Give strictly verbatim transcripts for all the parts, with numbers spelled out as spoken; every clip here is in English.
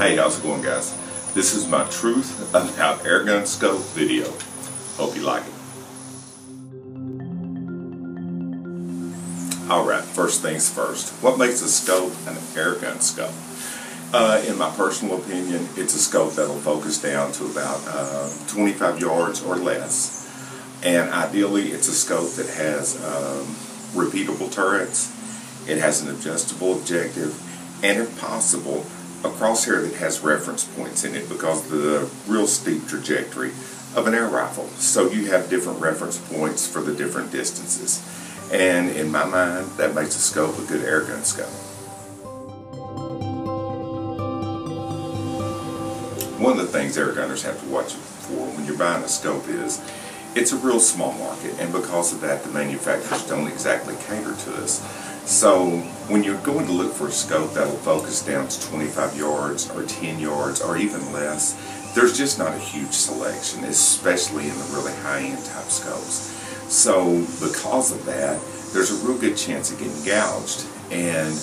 Hey, how's it going, guys? This is my truth about air gun scope video. Hope you like it. Alright, first things first. What makes a scope an air gun scope? Uh, in my personal opinion, it's a scope that will focus down to about uh, twenty-five yards or less. And ideally, it's a scope that has um, repeatable turrets. It has an adjustable objective, and if possible, a crosshair that has reference points in it because of the real steep trajectory of an air rifle. So you have different reference points for the different distances. And in my mind, that makes a scope a good air gun scope. One of the things air gunners have to watch for when you're buying a scope is it's a real small market, and because of that, the manufacturers don't exactly cater to us. So when you're going to look for a scope that will focus down to twenty-five yards or ten yards or even less, there's just not a huge selection, especially in the really high-end type scopes. So because of that, there's a real good chance of getting gouged, and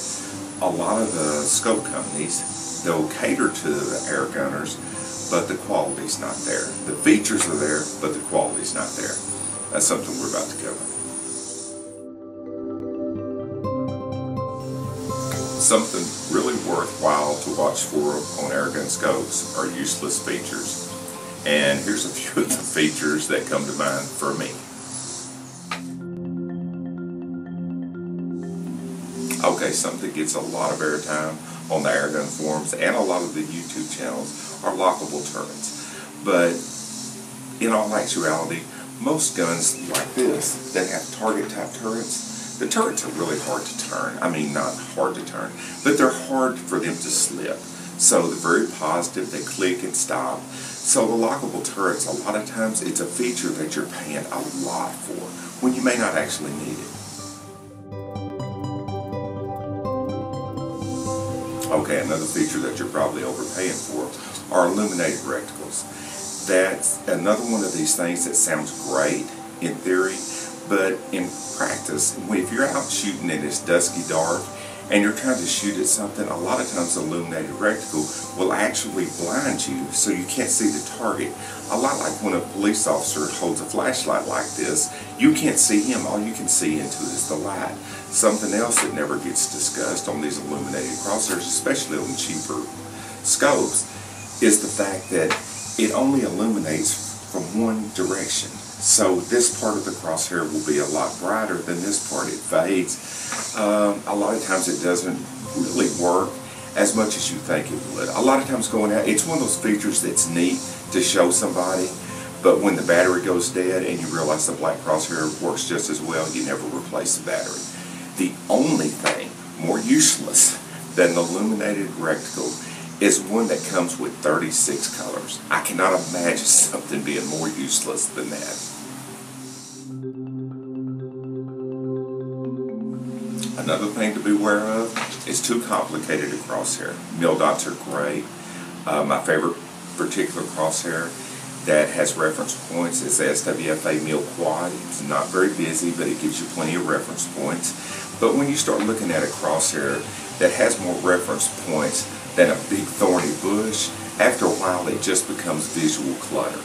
a lot of the scope companies, they'll cater to the air gunners, but the quality's not there. The features are there, but the quality's not there. That's something we're about to cover. Something really worthwhile to watch for on air gun scopes are useless features. And here's a few of the features that come to mind for me. Okay, something that gets a lot of airtime on the air gun forums and a lot of the YouTube channels are lockable turrets. But in all actuality, most guns like this that have target type turrets, the turrets are really hard to turn. I mean, not hard to turn, but they're hard for them to slip. So they're very positive, they click and stop. So the lockable turrets, a lot of times, it's a feature that you're paying a lot for when you may not actually need it. Okay, another feature that you're probably overpaying for are illuminated rectangles. That's another one of these things that sounds great in theory, but in practice, if you're out shooting and it's dusky dark and you're trying to shoot at something, a lot of times the illuminated reticle will actually blind you so you can't see the target. A lot like when a police officer holds a flashlight like this, you can't see him, all you can see into is the light. Something else that never gets discussed on these illuminated crosshairs, especially on cheaper scopes, is the fact that it only illuminates from one direction. So this part of the crosshair will be a lot brighter than this part. It fades. Um, a lot of times it doesn't really work as much as you think it would. A lot of times going out, it's one of those features that's neat to show somebody, but when the battery goes dead and you realize the black crosshair works just as well, you never replace the battery. The only thing more useless than the illuminated reticle is one that comes with thirty-six colors. I cannot imagine something being more useless than that. Another thing to be aware of is too complicated a crosshair. Mill dots are great. Uh, my favorite particular crosshair that has reference points is the S W F A Mill Quad. It's not very busy, but it gives you plenty of reference points. But when you start looking at a crosshair that has more reference points than a big thorny bush, after a while it just becomes visual clutter.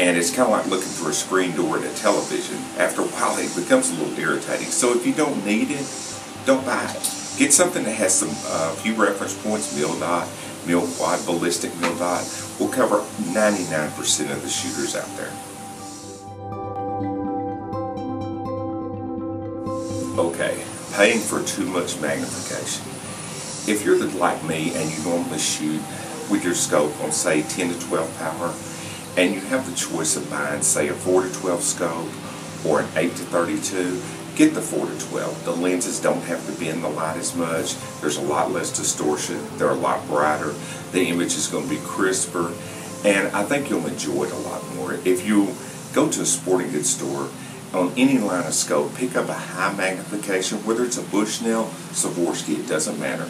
And it's kind of like looking through a screen door at a television. After a while it becomes a little irritating. So if you don't need it, don't buy it. Get something that has some uh, few reference points. Mill dot, mill quad, ballistic mill dot will cover ninety-nine percent of the shooters out there. Okay, paying for too much magnification. If you're like me and you normally shoot with your scope on, say, ten to twelve power, and you have the choice of buying, say, a four to twelve scope or an eight to thirty-two, get the four to twelve. The lenses don't have to bend the light as much. There's a lot less distortion. They're a lot brighter. The image is going to be crisper, and I think you'll enjoy it a lot more. If you go to a sporting goods store, on any line of scope, pick up a high magnification, whether it's a Bushnell, Swarovski, it doesn't matter.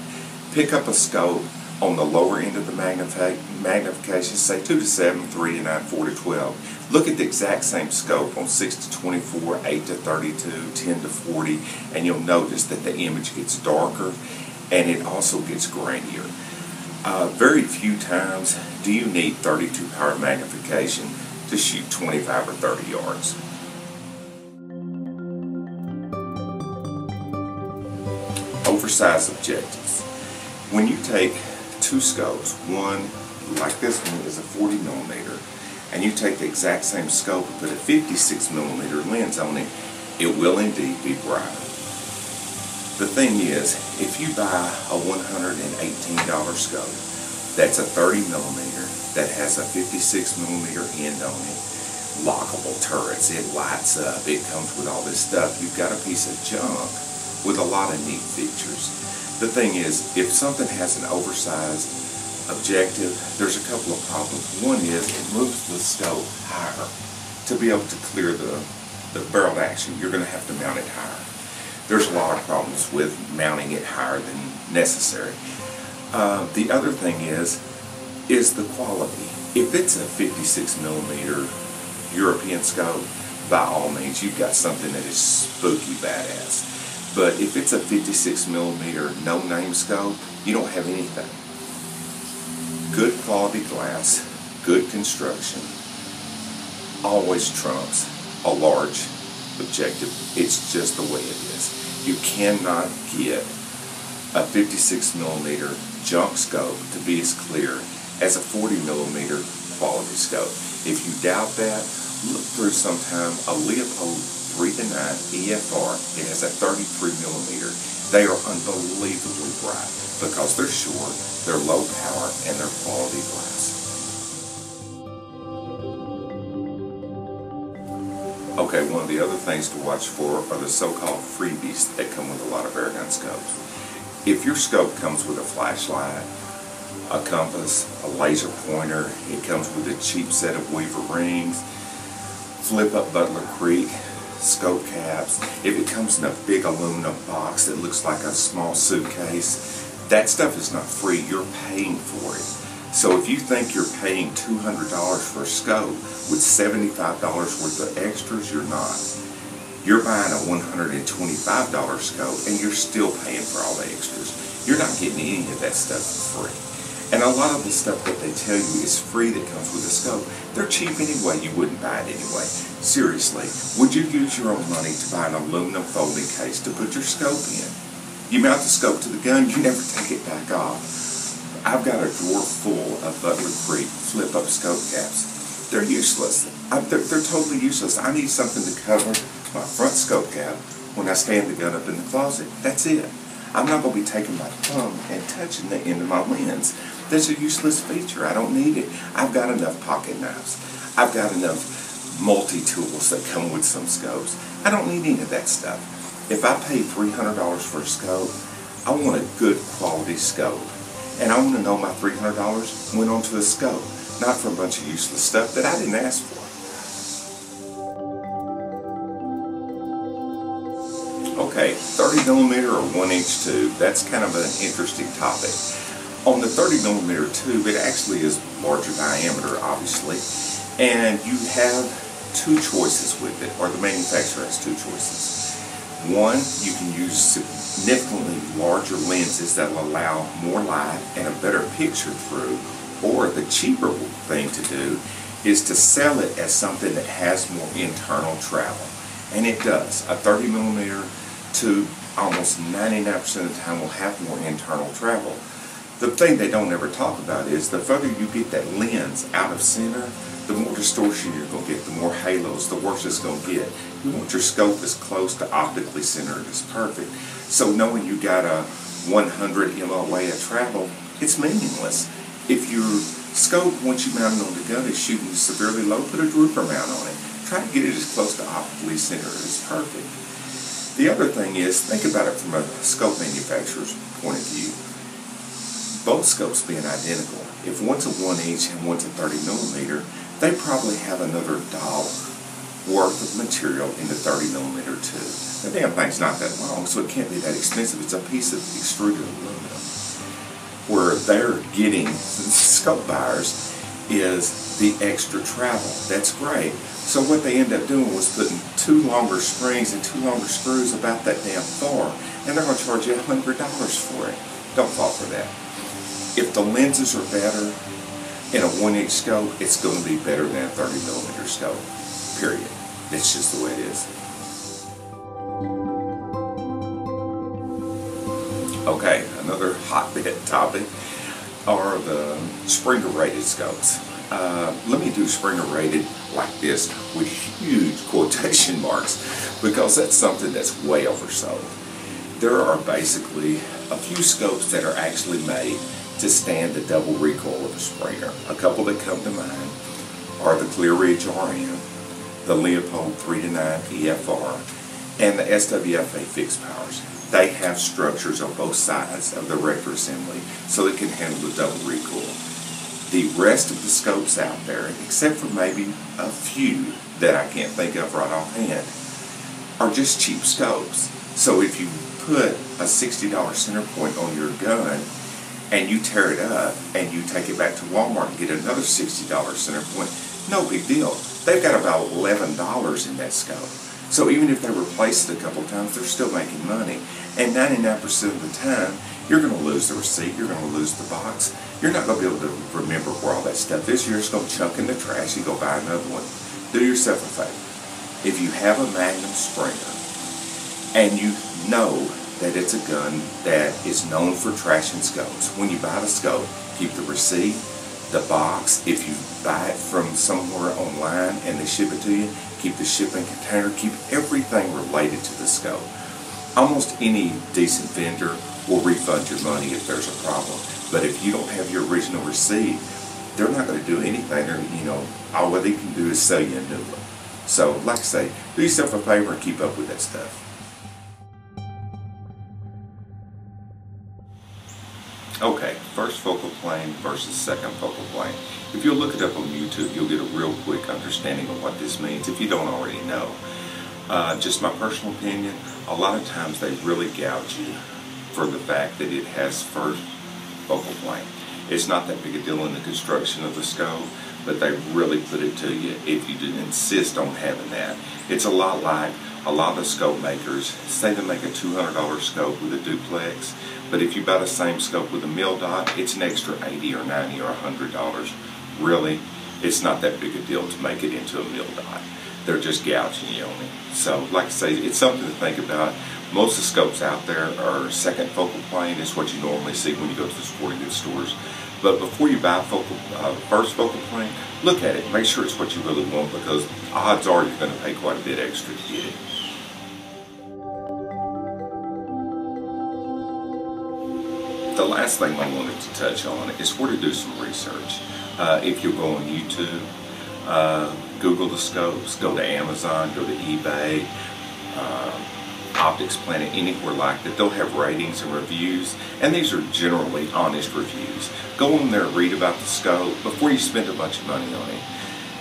Pick up a scope on the lower end of the magnifi magnification, say two to seven, three to nine, four to twelve. Look at the exact same scope on six to twenty-four, eight to thirty-two, ten to forty, and you'll notice that the image gets darker and it also gets grainier. Uh, very few times do you need thirty-two power magnification to shoot twenty-five or thirty yards. Oversized objectives. When you take two scopes, one like this one is a forty millimeter, and you take the exact same scope and put a fifty-six millimeter lens on it, it will indeed be brighter. The thing is, if you buy a one hundred eighteen dollar scope that's a thirty millimeter that has a fifty-six millimeter end on it, lockable turrets, it lights up, it comes with all this stuff, you've got a piece of junk with a lot of neat features. The thing is, if something has an oversized objective, there's a couple of problems. One is, it moves the scope higher. To be able to clear the, the barreled action, you're going to have to mount it higher. There's a lot of problems with mounting it higher than necessary. Uh, the other thing is, is the quality. If it's a fifty-six millimeter European scope, by all means, you've got something that is spooky badass. But if it's a fifty-six millimeter no-name scope, you don't have anything. Good quality glass, good construction, always trumps a large objective. It's just the way it is. You cannot get a fifty-six millimeter junk scope to be as clear as a forty millimeter quality scope. If you doubt that, look through sometime a Leupold three to nine E F R. It has a thirty-three millimeter. They are unbelievably bright because they're short, they're low power, and they're quality glass. Okay, one of the other things to watch for are the so-called freebies that come with a lot of airgun scopes. If your scope comes with a flashlight, a compass, a laser pointer, it comes with a cheap set of Weaver rings, flip-up Butler Creek scope caps, if it comes in a big aluminum box that looks like a small suitcase, that stuff is not free, you're paying for it. So if you think you're paying two hundred dollars for a scope with seventy-five dollars worth of extras, you're not. You're buying a one hundred twenty-five dollar scope and you're still paying for all the extras. You're not getting any of that stuff for free. And a lot of the stuff that they tell you is free that comes with a scope, they're cheap anyway, you wouldn't buy it anyway. Seriously, would you use your own money to buy an aluminum folding case to put your scope in? You mount the scope to the gun, you never take it back off. I've got a drawer full of Butler Creek flip-up scope caps. They're useless. I, they're, they're totally useless. I need something to cover my front scope cap when I stand the gun up in the closet. That's it. I'm not going to be taking my thumb and touching the end of my lens. That's a useless feature. I don't need it. I've got enough pocket knives. I've got enough multi-tools that come with some scopes. I don't need any of that stuff. If I pay three hundred dollars for a scope, I want a good quality scope. And I want to know my three hundred dollars went onto a scope, not for a bunch of useless stuff that I didn't ask for. Okay, thirty millimeter or one inch tube, that's kind of an interesting topic. On the thirty millimeter tube, it actually is larger diameter, obviously, and you have two choices with it, or the manufacturer has two choices. One, you can use significantly larger lenses that will allow more light and a better picture through, or the cheaper thing to do is to sell it as something that has more internal travel. And it does. A thirty millimeter tube almost ninety-nine percent of the time will have more internal travel. The thing they don't ever talk about is the further you get that lens out of center, the more distortion you're going to get, the more halos, the worse it's going to get. You want your scope as close to optically centered as perfect. So knowing you got a one hundred M O A of travel, it's meaningless. If your scope, once you mount it on the gun, is shooting severely low, put a drooper mount on it. Try to get it as close to optically centered as perfect. The other thing is, think about it from a scope manufacturer's point of view. Both scopes being identical, if one's a one inch and one's a thirty millimeter, they probably have another dollar worth of material in the thirty millimeter tube. The damn thing's not that long, so it can't be that expensive. It's a piece of extruded aluminum. Where they're getting, scope buyers, is the extra travel. That's great. So what they end up doing was putting two longer springs and two longer screws about that damn far, and they're going to charge you one hundred dollars for it. Don't fall for that. If the lenses are better in a one eighth scope, it's going to be better than a thirty millimeter scope, period. It's just the way it is. Okay, another hotbed topic are the Springer rated scopes. Uh, let me do Springer rated like this with huge quotation marks, because that's something that's way oversold. There are basically a few scopes that are actually made to stand the double recoil of a Springer. A couple that come to mind are the Clear Ridge R M, the Leupold three to nine E F R, and the S W F A fixed powers. They have structures on both sides of the rector assembly so it can handle the double recoil. The rest of the scopes out there, except for maybe a few that I can't think of right offhand, are just cheap scopes. So if you put a sixty dollar Centerpoint on your gun and you tear it up and you take it back to Walmart and get another sixty dollar Centerpoint, no big deal. They've got about eleven dollars in that scope. So even if they replace it a couple times, they're still making money. And ninety-nine percent of the time, you're going to lose the receipt, you're going to lose the box. You're not going to be able to remember where all that stuff is. You're just going to chuck in the trash and go buy another one. Do yourself a favor. If you have a Magnum Springer and you know that it's a gun that is known for trashing scopes, when you buy the scope, keep the receipt, the box. If you buy it from somewhere online and they ship it to you, keep the shipping container, keep everything related to the scope. Almost any decent vendor will refund your money if there's a problem. But if you don't have your original receipt, they're not going to do anything. Or, you know, all they can do is sell you a new one. So, like I say, do yourself a favor and keep up with that stuff. Okay, first focal plane versus second focal plane. If you look it up on YouTube, you'll get a real quick understanding of what this means if you don't already know. Uh, just my personal opinion, a lot of times they really gouge you for the fact that it has first focal plane. It's not that big a deal in the construction of the scope, but they really put it to you if you didn't insist on having that. It's a lot like a lot of the scope makers, say they make a two hundred dollar scope with a duplex, but if you buy the same scope with a mil dot, it's an extra eighty or ninety or one hundred dollars. Really, it's not that big a deal to make it into a mil dot. They're just gouging you on it. So, like I say, it's something to think about. Most of the scopes out there are second focal plane. It's what you normally see when you go to the sporting goods stores. But before you buy focal, uh, first focal plane, look at it. Make sure it's what you really want, because odds are you're going to pay quite a bit extra to get it. The last thing I wanted to touch on is where to do some research. Uh, if you go on YouTube, uh, Google the scopes, go to Amazon, go to eBay, uh, Optics Planet, anywhere like that. They'll have ratings and reviews, and these are generally honest reviews. Go on there and read about the scope before you spend a bunch of money on it.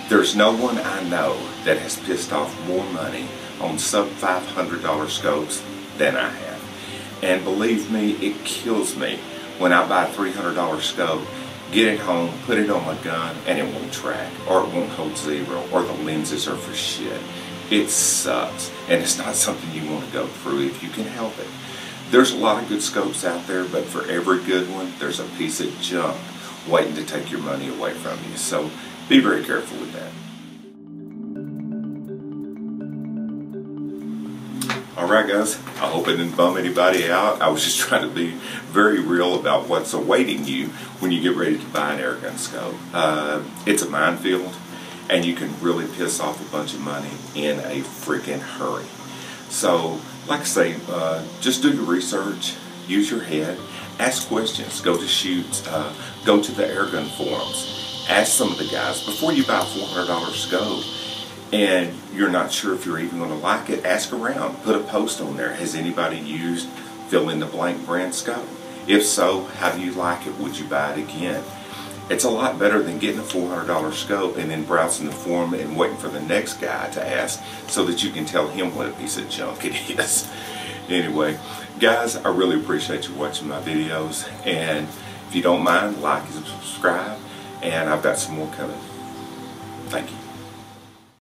There's no one I know that has pissed off more money on sub five hundred dollar scopes than I have. And believe me, it kills me when I buy a three hundred dollar scope, get it home, put it on my gun, and it won't track, or it won't hold zero, or the lenses are for shit. It sucks, and it's not something you want to go through if you can help it. There's a lot of good scopes out there, but for every good one, there's a piece of junk waiting to take your money away from you. So be very careful with that. Alright guys, I hope it didn't bum anybody out. I was just trying to be very real about what's awaiting you when you get ready to buy an airgun scope. Uh, it's a minefield, and you can really piss off a bunch of money in a freaking hurry. So, like I say, uh, just do your research, use your head, ask questions, go to shoots, uh, go to the airgun forums, ask some of the guys. Before you buy a four hundred dollar scope, and you're not sure if you're even going to like it, ask around. Put a post on there. Has anybody used fill in the blank brand scope? If so, how do you like it? Would you buy it again? It's a lot better than getting a four hundred dollar scope and then browsing the forum and waiting for the next guy to ask so that you can tell him what a piece of junk it is. Anyway, guys, I really appreciate you watching my videos. And if you don't mind, like and subscribe. And I've got some more coming. Thank you.